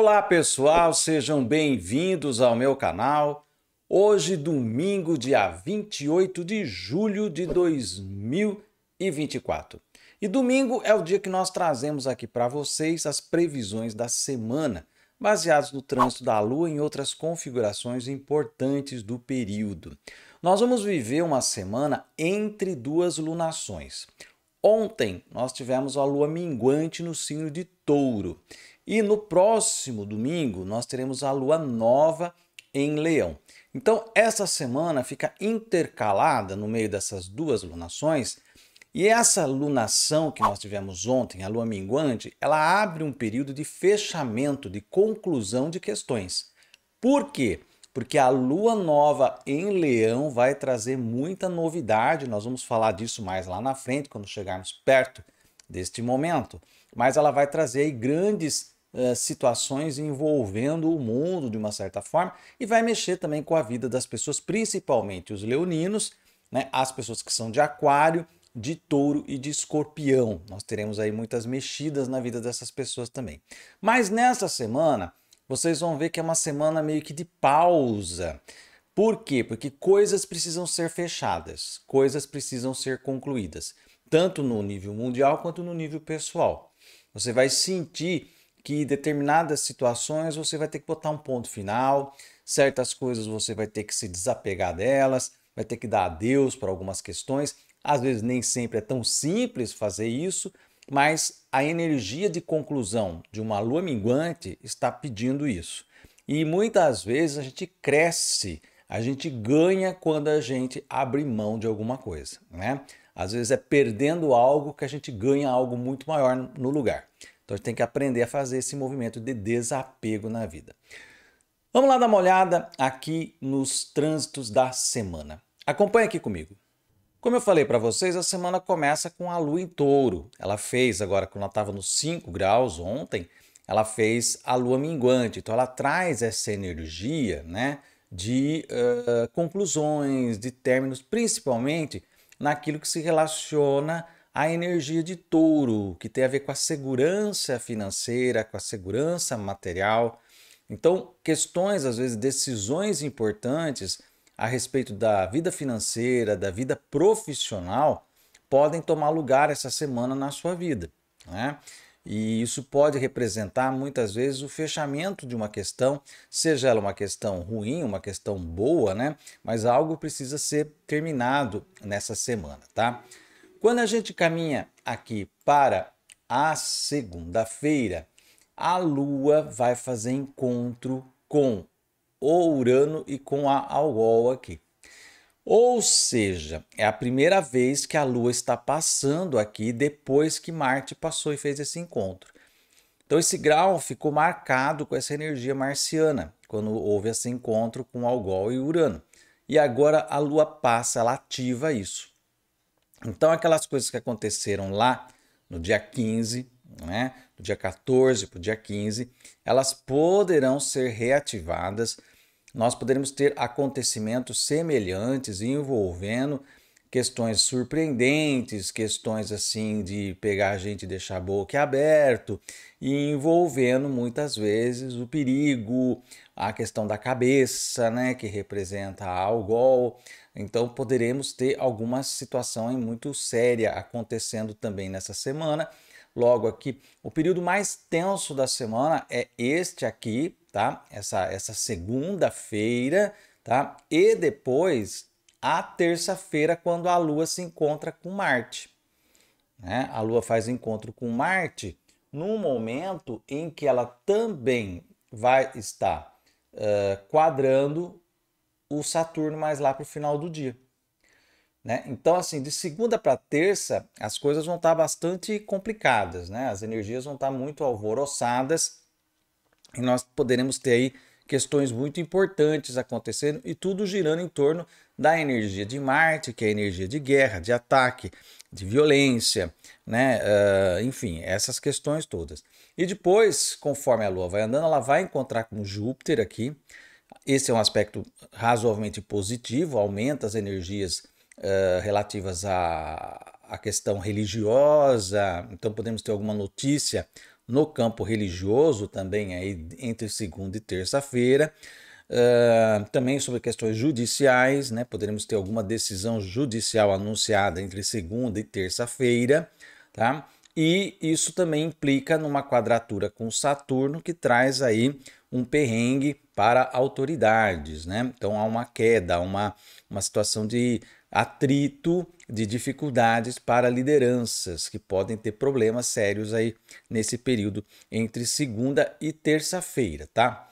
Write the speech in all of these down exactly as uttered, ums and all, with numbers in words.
Olá pessoal, sejam bem-vindos ao meu canal. Hoje, domingo, dia vinte e oito de julho de dois mil e vinte e quatro. E domingo é o dia que nós trazemos aqui para vocês as previsões da semana, baseadas no trânsito da Lua e em outras configurações importantes do período. Nós vamos viver uma semana entre duas lunações. Ontem nós tivemos a Lua minguante no signo de Touro. E no próximo domingo nós teremos a Lua nova em Leão. Então essa semana fica intercalada no meio dessas duas lunações. E essa lunação que nós tivemos ontem, a Lua minguante, ela abre um período de fechamento, de conclusão de questões. Por quê? Porque a Lua nova em Leão vai trazer muita novidade. Nós vamos falar disso mais lá na frente, quando chegarmos perto deste momento. Mas ela vai trazer aí grandes uh, situações envolvendo o mundo de uma certa forma e vai mexer também com a vida das pessoas, principalmente os leoninos, né? As pessoas que são de aquário, de touro e de escorpião. Nós teremos aí muitas mexidas na vida dessas pessoas também. Mas nessa semana, vocês vão ver que é uma semana meio que de pausa. Por quê? Porque coisas precisam ser fechadas, coisas precisam ser concluídas, tanto no nível mundial quanto no nível pessoal. Você vai sentir que determinadas situações você vai ter que botar um ponto final, certas coisas você vai ter que se desapegar delas, vai ter que dar adeus para algumas questões. Às vezes nem sempre é tão simples fazer isso, mas a energia de conclusão de uma lua minguante está pedindo isso. E muitas vezes a gente cresce, a gente ganha quando a gente abre mão de alguma coisa, né? Às vezes é perdendo algo que a gente ganha algo muito maior no lugar. Então a gente tem que aprender a fazer esse movimento de desapego na vida. Vamos lá dar uma olhada aqui nos trânsitos da semana. Acompanha aqui comigo. Como eu falei para vocês, a semana começa com a Lua em Touro. Ela fez, agora quando ela estava nos cinco graus ontem, ela fez a Lua minguante. Então ela traz essa energia, né, de uh, conclusões, de términos, principalmente naquilo que se relaciona à energia de Touro, que tem a ver com a segurança financeira, com a segurança material. Então questões, às vezes decisões importantes a respeito da vida financeira, da vida profissional, podem tomar lugar essa semana na sua vida, né? E isso pode representar muitas vezes o fechamento de uma questão, seja ela uma questão ruim, uma questão boa, né? Mas algo precisa ser terminado nessa semana, tá? Quando a gente caminha aqui para a segunda-feira, a Lua vai fazer encontro com o Urano e com a Algol aqui. Ou seja, é a primeira vez que a Lua está passando aqui depois que Marte passou e fez esse encontro. Então esse grau ficou marcado com essa energia marciana, quando houve esse encontro com Algol e Urano. E agora a Lua passa, ela ativa isso. Então aquelas coisas que aconteceram lá no dia quinze, né, do dia quatorze para o dia quinze, elas poderão ser reativadas. Nós poderemos ter acontecimentos semelhantes envolvendo questões surpreendentes, questões assim de pegar a gente e deixar a boca aberta, e envolvendo muitas vezes o perigo, a questão da cabeça, né, que representa a Algol. Então poderemos ter alguma situação muito séria acontecendo também nessa semana. Logo aqui, o período mais tenso da semana é este aqui, tá? Essa, essa segunda-feira, tá? E depois a terça-feira, quando a Lua se encontra com Marte, né? A Lua faz encontro com Marte num momento em que ela também vai estar uh, quadrando o Saturno mais lá para o final do dia, né? Então, assim, de segunda para terça, as coisas vão estar bastante complicadas, né? As energias vão estar muito alvoroçadas e nós poderemos ter aí questões muito importantes acontecendo e tudo girando em torno da energia de Marte, que é a energia de guerra, de ataque, de violência, né? Uh, enfim, essas questões todas. E depois, conforme a Lua vai andando, ela vai encontrar com Júpiter aqui. Esse é um aspecto razoavelmente positivo, aumenta as energias Uh, relativas à, à questão religiosa. Então podemos ter alguma notícia No campo religioso, também aí entre segunda e terça-feira, uh, também sobre questões judiciais, né? Poderemos ter alguma decisão judicial anunciada entre segunda e terça-feira, tá? E isso também implica numa quadratura com Saturno, que traz aí um perrengue para autoridades, né? Então há uma queda, uma, uma situação de atrito, de dificuldades para lideranças que podem ter problemas sérios aí nesse período entre segunda e terça-feira, tá?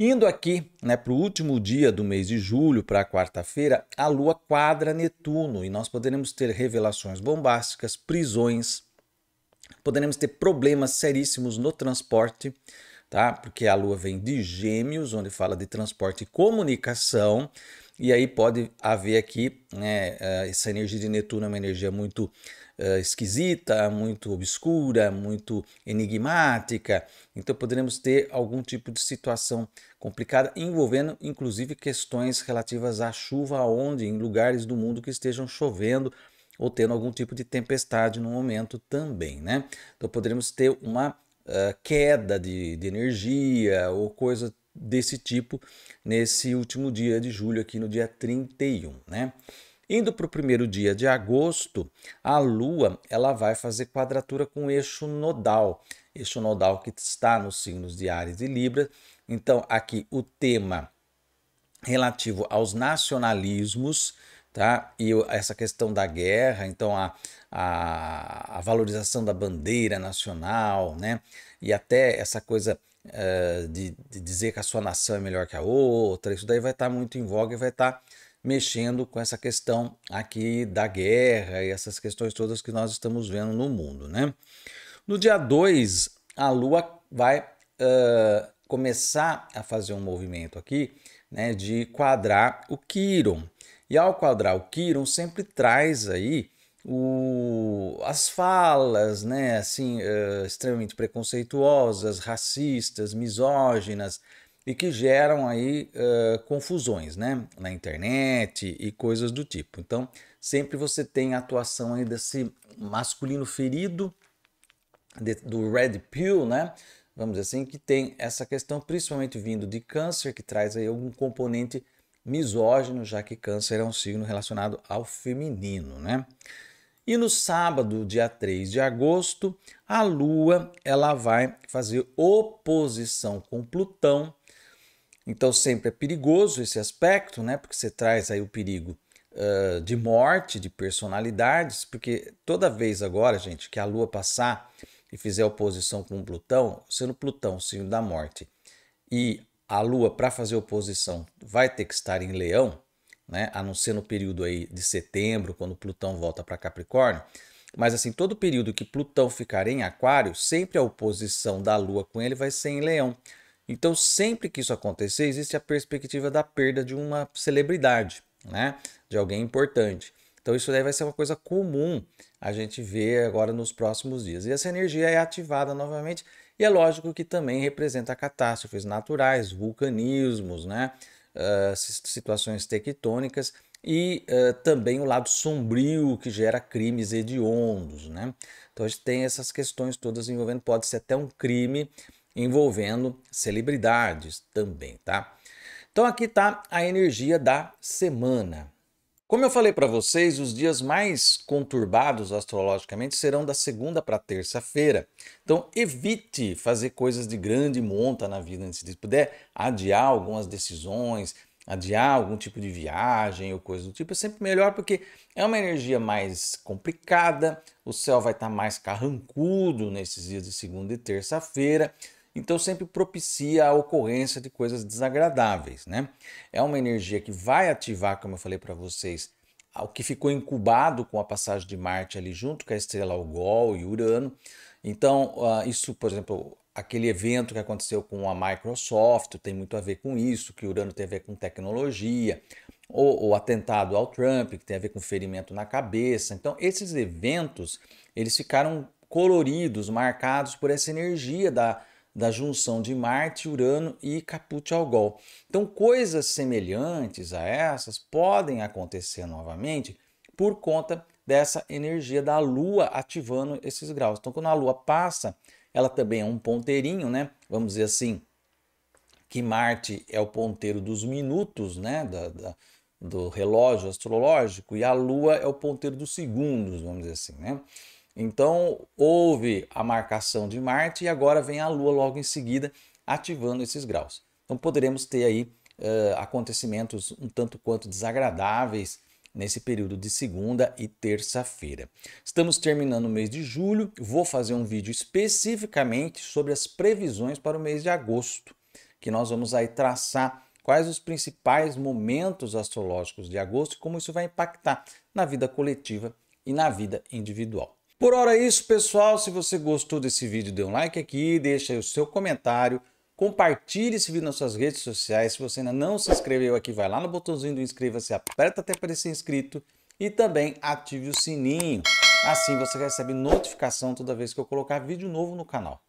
Indo aqui, né, para o último dia do mês de julho, para a quarta-feira, a Lua quadra Netuno e nós poderemos ter revelações bombásticas, prisões. Poderemos ter problemas seríssimos no transporte, tá? Porque a Lua vem de Gêmeos, onde fala de transporte e comunicação, e aí pode haver aqui, né, essa energia de Netuno é uma energia muito uh, esquisita, muito obscura, muito enigmática, então poderemos ter algum tipo de situação complicada, envolvendo inclusive questões relativas à chuva, onde em lugares do mundo que estejam chovendo, ou tendo algum tipo de tempestade no momento também, né? Então poderemos ter uma uh, queda de, de energia ou coisa desse tipo nesse último dia de julho, aqui no dia trinta e um, né? Indo para o primeiro dia de agosto, a Lua ela vai fazer quadratura com o eixo nodal, eixo nodal que está nos signos de Áries e Libra, então aqui o tema relativo aos nacionalismos, tá? E essa questão da guerra, então a, a, a valorização da bandeira nacional, né? E até essa coisa uh, de, de dizer que a sua nação é melhor que a outra, isso daí vai estar muito em voga e vai estar mexendo com essa questão aqui da guerra e essas questões todas que nós estamos vendo no mundo, né? No dia dois, a Lua vai uh, começar a fazer um movimento aqui, né, de quadrar o Quíron. E ao quadrar o Quíron sempre traz aí o, as falas, né, assim, uh, extremamente preconceituosas, racistas, misóginas e que geram aí uh, confusões, né, na internet e coisas do tipo. Então sempre você tem a atuação aí desse masculino ferido, de, do Red Pill, né, vamos dizer assim, que tem essa questão principalmente vindo de Câncer, que traz aí algum componente misógino, já que Câncer é um signo relacionado ao feminino, né? E no sábado, dia três de agosto, a Lua ela vai fazer oposição com Plutão. Então sempre é perigoso esse aspecto, né? Porque você traz aí o perigo uh, de morte, de personalidades, porque toda vez agora, gente, que a Lua passar e fizer oposição com Plutão, sendo Plutão o signo da morte e a Lua, para fazer oposição, vai ter que estar em Leão, né? A não ser no período aí de setembro, quando Plutão volta para Capricórnio. Mas assim, todo período que Plutão ficar em Aquário, sempre a oposição da Lua com ele vai ser em Leão. Então, sempre que isso acontecer, existe a perspectiva da perda de uma celebridade, né? De alguém importante. Então, isso daí vai ser uma coisa comum a gente ver agora nos próximos dias. E essa energia é ativada novamente. E é lógico que também representa catástrofes naturais, vulcanismos, né? uh, situações tectônicas e uh, também o lado sombrio que gera crimes hediondos, né? Então a gente tem essas questões todas envolvendo, pode ser até um crime envolvendo celebridades também, tá? Então aqui tá a energia da semana. Como eu falei para vocês, os dias mais conturbados astrologicamente serão da segunda para terça-feira. Então evite fazer coisas de grande monta na vida antes de puder adiar algumas decisões, adiar algum tipo de viagem ou coisa do tipo. É sempre melhor porque é uma energia mais complicada, o céu vai estar mais carrancudo nesses dias de segunda e terça-feira. Então sempre propicia a ocorrência de coisas desagradáveis, né? É uma energia que vai ativar, como eu falei para vocês, o que ficou incubado com a passagem de Marte ali junto com a estrela Algol e Urano. Então isso, por exemplo, aquele evento que aconteceu com a Microsoft tem muito a ver com isso, que Urano tem a ver com tecnologia, ou o atentado ao Trump, que tem a ver com ferimento na cabeça. Então esses eventos, eles ficaram coloridos, marcados por essa energia da da junção de Marte, Urano e Caput Algol. Então coisas semelhantes a essas podem acontecer novamente por conta dessa energia da Lua ativando esses graus. Então quando a Lua passa ela também é um ponteirinho, né? Vamos dizer assim, que Marte é o ponteiro dos minutos, né? Da, da, do relógio astrológico, e a Lua é o ponteiro dos segundos, vamos dizer assim, né? Então, houve a marcação de Marte e agora vem a Lua logo em seguida ativando esses graus. Então, poderemos ter aí uh, acontecimentos um tanto quanto desagradáveis nesse período de segunda e terça-feira. Estamos terminando o mês de julho. Vou fazer um vídeo especificamente sobre as previsões para o mês de agosto, que nós vamos aí traçar quais os principais momentos astrológicos de agosto e como isso vai impactar na vida coletiva e na vida individual. Por hora é isso, pessoal. Se você gostou desse vídeo, dê um like aqui, deixa aí o seu comentário, compartilhe esse vídeo nas suas redes sociais. Se você ainda não se inscreveu aqui, vai lá no botãozinho do inscreva-se, aperta até parecer inscrito e também ative o sininho. Assim você recebe notificação toda vez que eu colocar vídeo novo no canal.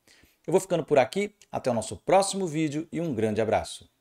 Eu vou ficando por aqui, até o nosso próximo vídeo e um grande abraço.